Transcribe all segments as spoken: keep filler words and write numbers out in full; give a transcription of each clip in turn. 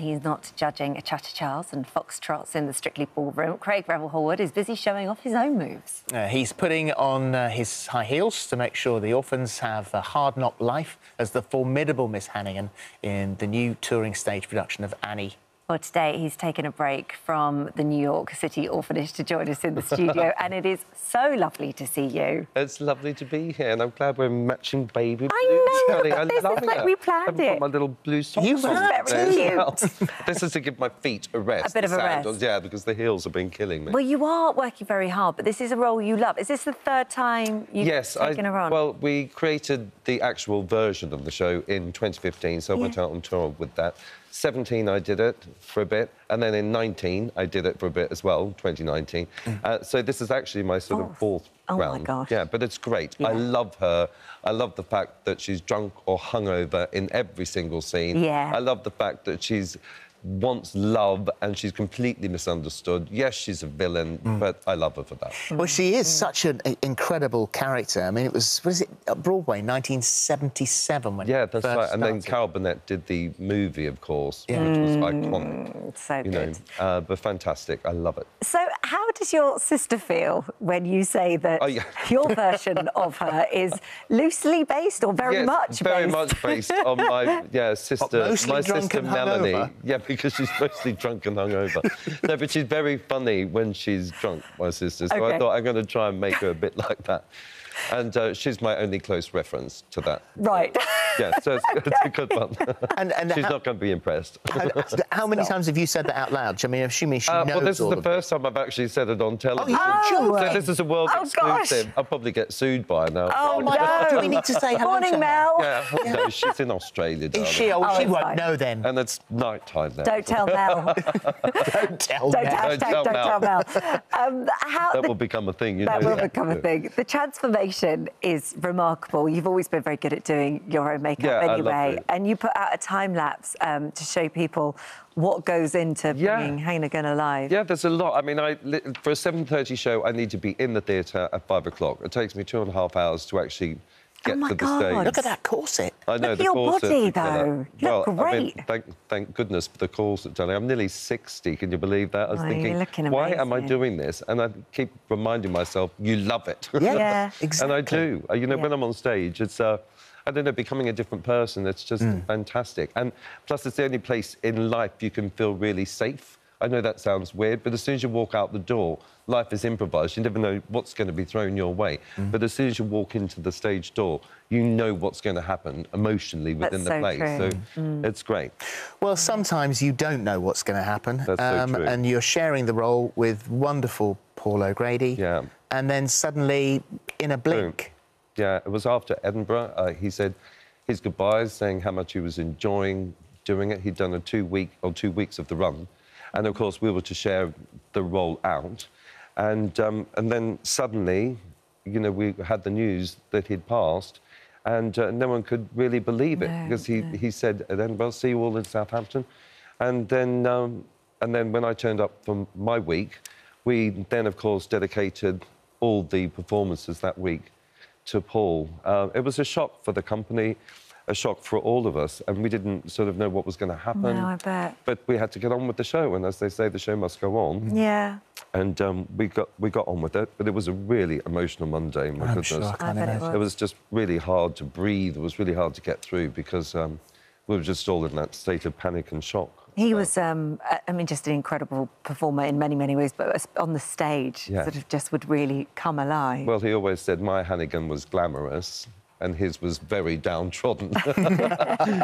He's not judging cha-cha-chas and foxtrots in the Strictly ballroom. Craig Revel Horwood is busy showing off his own moves. Uh, he's putting on uh, his high heels to make sure the orphans have a hard-knock life as the formidable Miss Hannigan in the new touring stage production of Annie. Well, today he's taken a break from the New York City orphanage to join us in the studio, and it is so lovely to see you. It's lovely to be here, and I'm glad we're matching baby blues. I know, but I this love is it. like we planned I've it. I've got my little blue socks you on. Very cute. Well. This is to give my feet a rest. A bit of a sandals. rest. Yeah, because the heels have been killing me. Well, you are working very hard, but this is a role you love. Is this the third time you've yes, taken I, her on? Well, we created the actual version of the show in twenty fifteen, so I yeah. went out on tour with that. seventeen, I did it for a bit, and then in nineteen, I did it for a bit as well, twenty nineteen. Mm. Uh, so this is actually my sort oh. of fourth oh round. Oh, my gosh. Yeah, but it's great. Yeah. I love her. I love the fact that she's drunk or hungover in every single scene. Yeah. I love the fact that she's wants love and she's completely misunderstood. Yes, she's a villain, mm. but I love her for that. Well, she is mm. such an incredible character. I mean, it was, what is it, Broadway, nineteen seventy-seven when Yeah, that's first right. Started. And then Carol Burnett did the movie, of course, yeah. which was iconic. Mm, so you good. Know, uh, but fantastic. I love it. So how does your sister feel when you say that oh, yeah. your version of her is loosely based or very yes, much very based? very much based on my yeah, sister, my sister Melanie. Hungover. Yeah, because she's mostly drunk and hungover. No, but she's very funny when she's drunk, my sister, so okay. I thought I'm going to try and make her a bit like that. And uh, she's my only close reference to that. Right. Yeah, so it's, okay. it's a good one. And, and she's how, not going to be impressed. How, how many Stop. times have you said that out loud? I mean, assuming she uh, knows all Well, this is the first it. time I've actually said it on television. Oh, you're oh. So this is a world oh, exclusive. Gosh. I'll probably get sued by now. Oh, my God. Do we need to say hello Morning, to Mel. Yeah, no, she's in Australia, darling. Is she? Oh, she won't fine. know, then. And it's night time, then. Don't tell Mel. Don't tell Mel. Don't, don't, don't tell Mel. um, how that the, will become a thing, you that know. That will become a thing. The transformation is remarkable. You've always been very good at doing your own makeup yeah, anyway, and you put out a time lapse um, to show people what goes into yeah. bringing Hannigan alive. Yeah, there's a lot. I mean, I for a seven thirty show, I need to be in the theatre at five o'clock. It takes me two and a half hours to actually get oh my to the God, stage. Look at that corset. I know, look the at your corset, body, though. You know, look well, great. I mean, thank, thank goodness for the corset, darling. I'm nearly sixty. Can you believe that? I was oh, thinking, why am I doing this? And I keep reminding myself, you love it. Yeah, yeah exactly. And I do. You know, yeah. when I'm on stage, it's. Uh, I don't know, becoming a different person, it's just mm. fantastic. And plus, it's the only place in life you can feel really safe. I know that sounds weird, but as soon as you walk out the door, life is improvised. You never know what's going to be thrown your way. Mm. But as soon as you walk into the stage door, you know what's going to happen emotionally within That's the so place. True. So mm. it's great. Well, sometimes you don't know what's going to happen. That's um, so true. And you're sharing the role with wonderful Paul O'Grady. Yeah. And then suddenly, in a blink... Boom. Yeah, it was after Edinburgh. Uh, he said his goodbyes, saying how much he was enjoying doing it. He'd done a two-week or two weeks of the run, and of course we were to share the role out. And um, and then suddenly, you know, we had the news that he'd passed, and uh, no one could really believe it no, because he no. he said at Edinburgh, "See you all in Southampton," and then um, and then when I turned up for my week, we then of course dedicated all the performances that week to Paul. Uh, it was a shock for the company, a shock for all of us, and we didn't sort of know what was going to happen. No, I bet. But we had to get on with the show, and as they say, the show must go on. Yeah. And um, we got we got on with it, but it was a really emotional Monday. My I'm goodness, sure I can't I imagine. It, was. it was just really hard to breathe. It was really hard to get through because um, we were just all in that state of panic and shock. He was, um, I mean, just an incredible performer in many, many ways, but on the stage, yes. sort of just would really come alive. Well, he always said my Hannigan was glamorous and his was very downtrodden.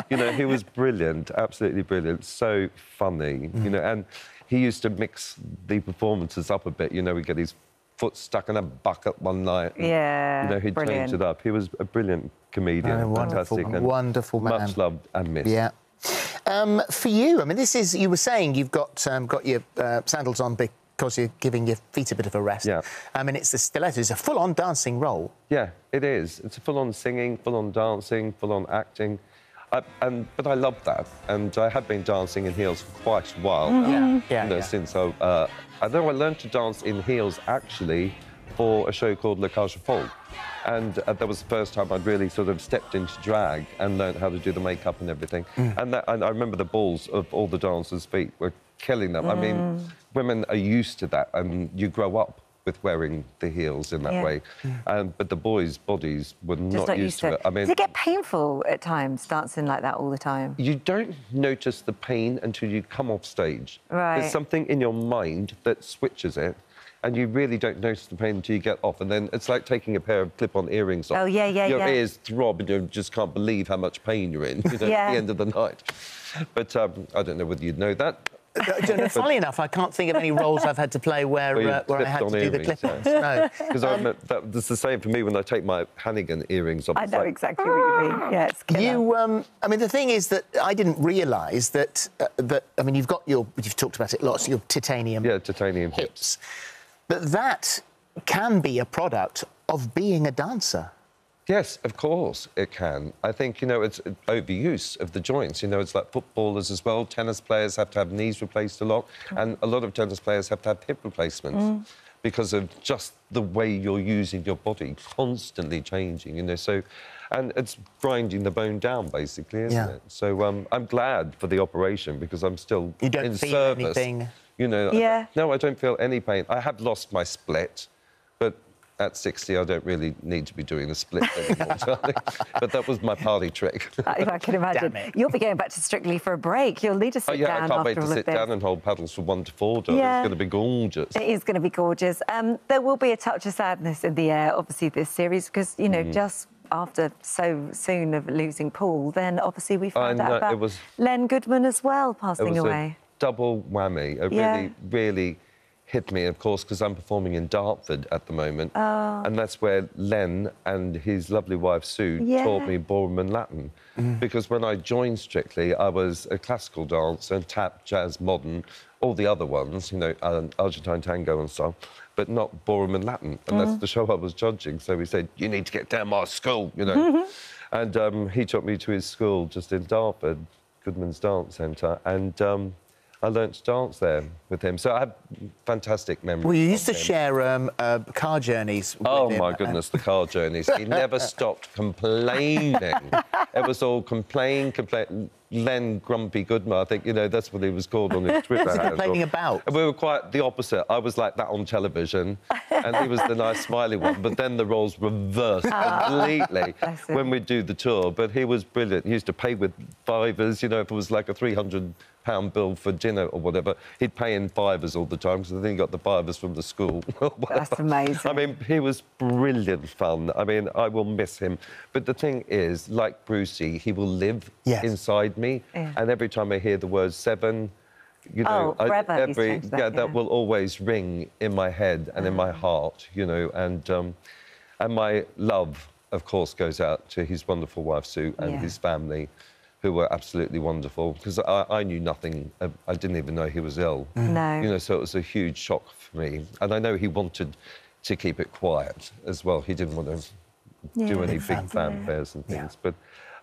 You know, he was brilliant, absolutely brilliant, so funny, mm. you know, and he used to mix the performances up a bit, you know, we get his foot stuck in a bucket one night. And, yeah, you know, he'd brilliant. changed it up. He was a brilliant comedian, oh, fantastic. Wonderful, and wonderful man. Much loved and missed. Yeah. Um, for you, I mean, this is... You were saying you've got um, got your uh, sandals on because you're giving your feet a bit of a rest. Yeah. I mean, it's the stiletto. It's a full-on dancing role. Yeah, it is. It's a full-on singing, full-on dancing, full-on acting. I, and, but I love that. And I have been dancing in heels for quite a while. Mm-hmm. Yeah, yeah, you know, yeah. Since I... Uh, I know I learned to dance in heels, actually, for a show called La Cage aux Folles. And uh, that was the first time I'd really sort of stepped into drag and learned how to do the makeup and everything. Mm. And, that, and I remember the balls of all the dancers' feet were killing them. Mm. I mean, women are used to that, and you grow up with wearing the heels in that yeah. way. Yeah. Um, but the boys' bodies were Just not, not used, used to it. I mean, does it get painful at times, dancing like that all the time? You don't notice the pain until you come off stage. Right. There's something in your mind that switches it. And you really don't notice the pain until you get off. And then it's like taking a pair of clip-on earrings off. Oh, yeah, yeah, your yeah. Your ears throb and you just can't believe how much pain you're in, you know, yeah. at the end of the night. But um, I don't know whether you'd know that. I don't know, funnily enough, I can't think of any roles I've had to play where, where, uh, where I had to do earrings, the clip-ons. Yeah. No. Because um, that's the same for me when I take my Hannigan earrings off. I know like, exactly what you mean. Yeah, it's killer. You, um, I mean, the thing is that I didn't realise that, uh, that... I mean, you've got your... You've talked about it lots, your titanium... Yeah, titanium hips. hips. But that can be a product of being a dancer. Yes, of course it can. I think, you know, it's overuse of the joints. You know, it's like footballers as well. Tennis players have to have knees replaced a lot, mm. and a lot of tennis players have to have hip replacements mm. because of just the way you're using your body, constantly changing, you know, so... And it's grinding the bone down, basically, isn't yeah. it? So um, I'm glad for the operation because I'm still in service. You don't feel anything. You know, yeah. I, no, I don't feel any pain. I have lost my split, but at sixty, I don't really need to be doing the split anymore. But that was my party trick. If I can imagine. You'll be going back to Strictly for a break. You'll need to sit down. Oh, yeah, down I can't wait to sit this. down and hold paddles from one to four. Yeah. It's going to be gorgeous. It is going to be gorgeous. Um, there will be a touch of sadness in the air, obviously, this series, because, you know, mm. just... after so soon of losing Paul, then obviously we found out about it was, Len Goodman as well passing it was away. A double whammy. It yeah. really, really hit me, of course, because I'm performing in Dartford at the moment. Oh. And that's where Len and his lovely wife Sue yeah. taught me ballroom and Latin. Mm. Because when I joined Strictly, I was a classical dancer, tap, jazz, modern, all the other ones, you know, Argentine tango and stuff, but not ballroom and Latin. And mm. that's the show I was judging. So he said, you need to get down my school, you know. Mm-hmm. And um, he took me to his school just in Dartford, Goodman's Dance Centre, and um, I learnt to dance there with him. So I have fantastic memories. Well, you used to him. share um, uh, car journeys with Oh, him. my goodness, the car journeys. He never stopped complaining. It was all complain, complain... Len Grumpy Goodman, I think, you know, that's what he was called on his Twitter. What's he complaining about? And we were quite the opposite. I was like that on television, and he was the nice smiley one, but then the roles reversed completely when we'd do the tour. But he was brilliant. He used to pay with fivers, you know, if it was like a three hundred pound bill for dinner or whatever, he'd pay in fivers all the time, because I think he got the fivers from the school. That's amazing. I mean, he was brilliant fun. I mean, I will miss him. But the thing is, like Brucey, he will live yes. inside me, yeah. and every time I hear the word seven, you know, oh, I, every that, yeah, yeah, that will always ring in my head and mm. in my heart, you know, and um, and my love, of course, goes out to his wonderful wife Sue and yeah. his family, who were absolutely wonderful, because I, I knew nothing. I didn't even know he was ill. Mm. No, you know, so it was a huge shock for me, and I know he wanted to keep it quiet as well. He didn't want to yeah, do any big fanfares and things, yeah. but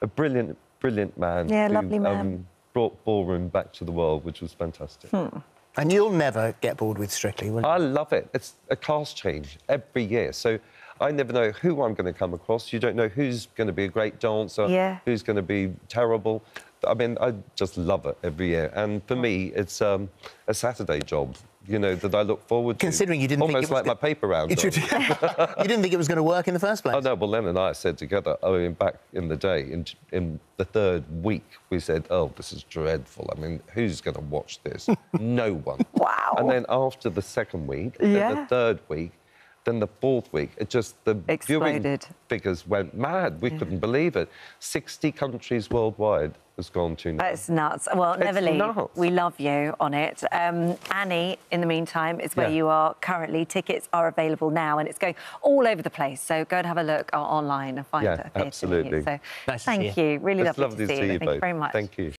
a brilliant. Brilliant man. Yeah, who, lovely man. Um, brought ballroom back to the world, which was fantastic. Hmm. And you'll never get bored with Strictly, will you? I love it. It's a cast change every year. So I never know who I'm going to come across. You don't know who's going to be a great dancer, yeah. who's going to be terrible. I mean, I just love it every year. And for me, it's um, a Saturday job, you know, that I look forward to. Considering you didn't Almost think it was... Almost like my paper round. You didn't think it was going to work in the first place? Oh, no, well, Len and I said together, I mean, back in the day, in, in the third week, we said, oh, this is dreadful. I mean, who's going to watch this? No one. Wow. And then after the second week, yeah. then the third week, then the fourth week, it just... the Exploded. viewing figures went mad. We yeah. couldn't believe it. sixty countries worldwide has gone to now. That's nuts. Well, it's Neverly, nuts. we love you on it. Um, Annie, in the meantime, is where yeah. you are currently. Tickets are available now, and it's going all over the place. So go and have a look online and find yeah, it. Yeah, absolutely. So nice thank you. you. Really lovely, lovely to see you. To see you both. Thank you very much. Thank you.